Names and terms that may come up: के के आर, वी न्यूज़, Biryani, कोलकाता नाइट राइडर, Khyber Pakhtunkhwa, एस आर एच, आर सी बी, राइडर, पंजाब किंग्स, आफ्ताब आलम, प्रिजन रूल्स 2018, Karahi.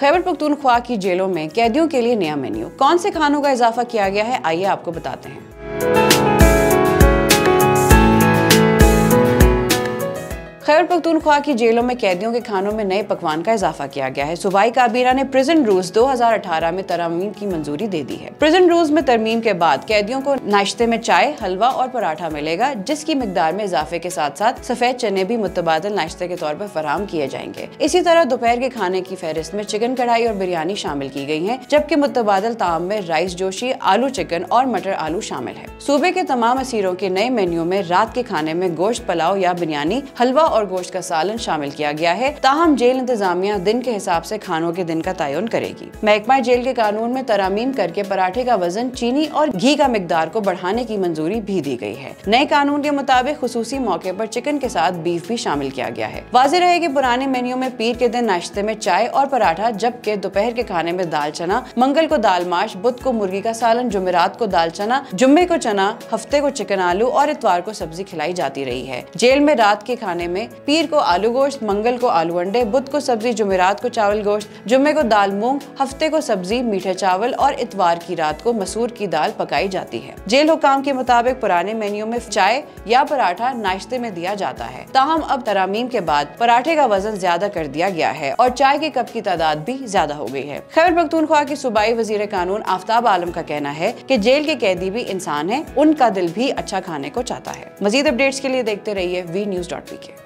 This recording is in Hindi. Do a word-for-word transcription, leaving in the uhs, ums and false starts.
खैबर पख्तूनख्वा की जेलों में कैदियों के लिए नया मेन्यू, कौन से खानों का इजाफा किया गया है, आइए आपको बताते हैं। खैबर पख्तूनख्वा की जेलों में कैदियों के खानों में नए पकवान का इजाफा किया गया है। सूबाई काबीना ने प्रिजन रूल्स दो हज़ार अठारह में तरमीम की मंजूरी दे दी है। प्रिजन रूल्स में तरमीम के बाद कैदियों को नाश्ते में चाय, हलवा और पराठा मिलेगा, जिसकी मिकदार में इजाफे के साथ साथ सफेद चने भी मुतबादल नाश्ते के तौर पर फराहम किए जाएंगे। इसी तरह दोपहर के खाने की फहरिस्त में चिकन कढ़ाई और बिरयानी शामिल की गई है, जबकि मुतबादल ताम में राइस जोशी, आलू चिकन और मटर आलू शामिल है। सूबे के तमाम असीरों के नए मेन्यू में रात के खाने में गोश्त पलाव या बिरयानी, हलवा और गोश्त का सालन शामिल किया गया है। ताहम जेल इंतजामिया दिन के हिसाब से खानों के दिन का तयन करेगी। महकमा जेल के कानून में तरामीम करके पराठे का वजन, चीनी और घी का मिकदार को बढ़ाने की मंजूरी भी दी गई है। नए कानून के मुताबिक खुसूसी मौके पर चिकन के साथ बीफ भी शामिल किया गया है। वाज़ेह रहे कि पुराने मेन्यू में पीर के दिन नाश्ते में चाय और पराठा, जबकि दोपहर के खाने में दाल चना, मंगल को दाल माश, बुध को मुर्गी का सालन, जुमेरात को दाल चना, जुम्मे को चना, हफ्ते को चिकन आलू और इतवार को सब्जी खिलाई जाती रही है। जेल में रात के खाने में पीर को आलू गोश्त, मंगल को आलू अंडे, बुध को सब्जी, जुमेरात को चावल गोश्त, जुम्मे को दाल मूंग, हफ्ते को सब्जी मीठे चावल और इतवार की रात को मसूर की दाल पकाई जाती है। जेल हुकाम के मुताबिक पुराने मेन्यू में चाय या पराठा नाश्ते में दिया जाता है, ताहम अब तरामीम के बाद पराठे का वजन ज्यादा कर दिया गया है और चाय के कप की तादाद भी ज्यादा हो गई है। खैबर पख्तूनख्वा की सूबाई वजीर कानून आफ्ताब आलम का कहना है की जेल के कैदी भी इंसान है, उनका दिल भी अच्छा खाने को चाहता है। मजीद अपडेट्स के लिए देखते रहिए वी न्यूज़ डॉट पी के।